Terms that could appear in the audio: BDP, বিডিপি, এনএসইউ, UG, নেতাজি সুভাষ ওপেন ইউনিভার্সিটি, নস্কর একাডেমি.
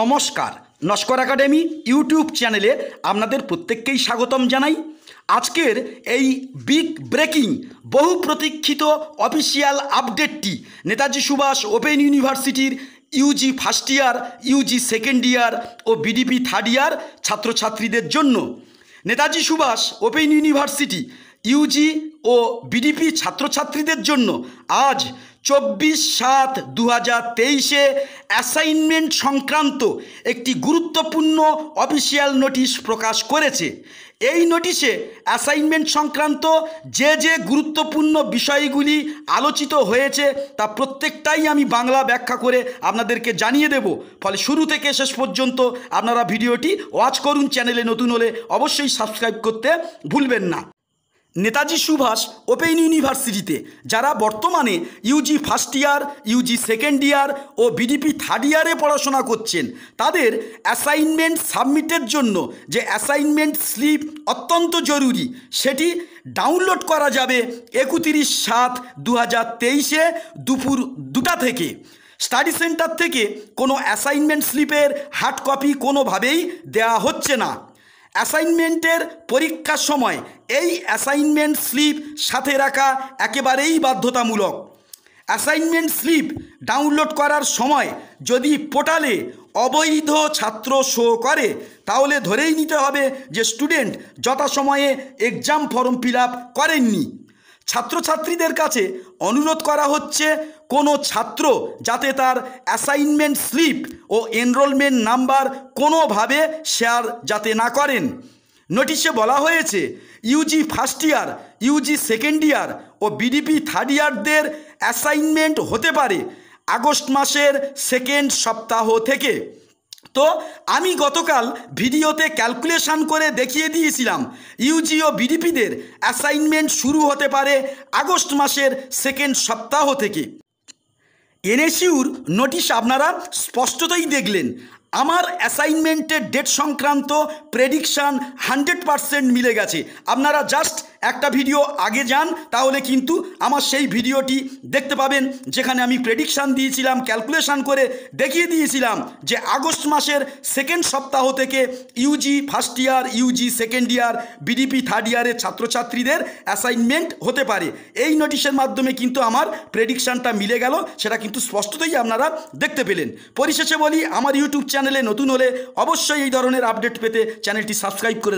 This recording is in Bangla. নমস্কার, নস্কর একাডেমি ইউটিউব চ্যানেলে আপনাদের প্রত্যেককেই স্বাগতম জানাই। আজকের এই বিগ ব্রেকিং বহু প্রতীক্ষিত অফিসিয়াল আপডেটটি নেতাজি সুভাষ ওপেন ইউনিভার্সিটির UG first year, UG second year ও বিডিপি থার্ড ইয়ার ছাত্রছাত্রীদের জন্য। নেতাজি সুভাষ ওপেন ইউনিভার্সিটি UG ও বিডিপি ছাত্রছাত্রীদের জন্য আজ 24/7/2023-এ অ্যাসাইনমেন্ট সংক্রান্ত একটি গুরুত্বপূর্ণ অফিসিয়াল নোটিশ প্রকাশ করেছে। এই নোটিশে অ্যাসাইনমেন্ট সংক্রান্ত যে যে গুরুত্বপূর্ণ বিষয়গুলি আলোচিত হয়েছে তা প্রত্যেকটাই আমি বাংলা ব্যাখ্যা করে আপনাদেরকে জানিয়ে দেব। ফলে শুরু থেকে শেষ পর্যন্ত আপনারা ভিডিওটি ওয়াচ করুন। চ্যানেলে নতুন হলে অবশ্যই সাবস্ক্রাইব করতে ভুলবেন না। নেতাজি সুভাষ ওপেন ইউনিভার্সিটিতে যারা বর্তমানে UG first year, UG second year ও বিডিপি থার্ড ইয়ারে পড়াশোনা করছেন, তাদের অ্যাসাইনমেন্ট সাবমিটের জন্য যে অ্যাসাইনমেন্ট স্লিপ অত্যন্ত জরুরি, সেটি ডাউনলোড করা যাবে 31/7/2023-এ দুপুর 2টা থেকে। স্টাডি সেন্টার থেকে কোনো অ্যাসাইনমেন্ট স্লিপের হার্ড কপি কোনোভাবেই দেওয়া হচ্ছে না। অ্যাসাইনমেন্টের পরীক্ষার সময় এই অ্যাসাইনমেন্ট স্লিপ সাথে রাখা একেবারেই বাধ্যতামূলক। অ্যাসাইনমেন্ট স্লিপ ডাউনলোড করার সময় যদি পোর্টালে অবৈধ ছাত্র শো করে, তাহলে ধরেই নিতে হবে যে স্টুডেন্ট যথাসময়ে এক্সাম ফর্ম ফিল আপ করেননি। ছাত্রছাত্রীদের কাছে অনুরোধ করা হচ্ছে, কোনো ছাত্র যাতে তার অ্যাসাইনমেন্ট স্লিপ ও এনরোলমেন্ট নাম্বার কোনোভাবে শেয়ার যাতে না করেন। নোটিশে বলা হয়েছে, UG first year, UG second year ও বিডিপি থার্ড ইয়ারদের অ্যাসাইনমেন্ট হতে পারে আগস্ট মাসের সেকেন্ড সপ্তাহ থেকে। তো আমি গতকাল ভিডিওতে ক্যালকুলেশন করে দেখিয়ে দিয়েছিলাম, ইউজি ও বিডিপিদের অ্যাসাইনমেন্ট শুরু হতে পারে আগস্ট মাসের সেকেন্ড সপ্তাহ থেকে। এনএসইউর নোটিশ আপনারা স্পষ্টতই দেখলেন। আমার অ্যাসাইনমেন্টের ডেট সংক্রান্ত প্রেডিকশান 100% মিলে গেছে। আপনারা জাস্ট একটা ভিডিও আগে যান, তাহলে কিন্তু আমার সেই ভিডিওটি দেখতে পাবেন যেখানে আমি প্রেডিকশান দিয়েছিলাম, ক্যালকুলেশান করে দেখিয়ে দিয়েছিলাম যে আগস্ট মাসের সেকেন্ড সপ্তাহ থেকে UG first year, UG second year, বিডিপি third ইয়ারের ছাত্রছাত্রীদের অ্যাসাইনমেন্ট হতে পারে। এই নোটিশের মাধ্যমে কিন্তু আমার প্রেডিকশানটা মিলে গেল, সেটা কিন্তু স্পষ্টতই আপনারা দেখতে পেলেন। পরিশেষে বলি, আমার ইউটিউব চ্যানেলে নতুন হলে অবশ্যই এই ধরনের আপডেট পেতে চ্যানেলটি সাবস্ক্রাইব করে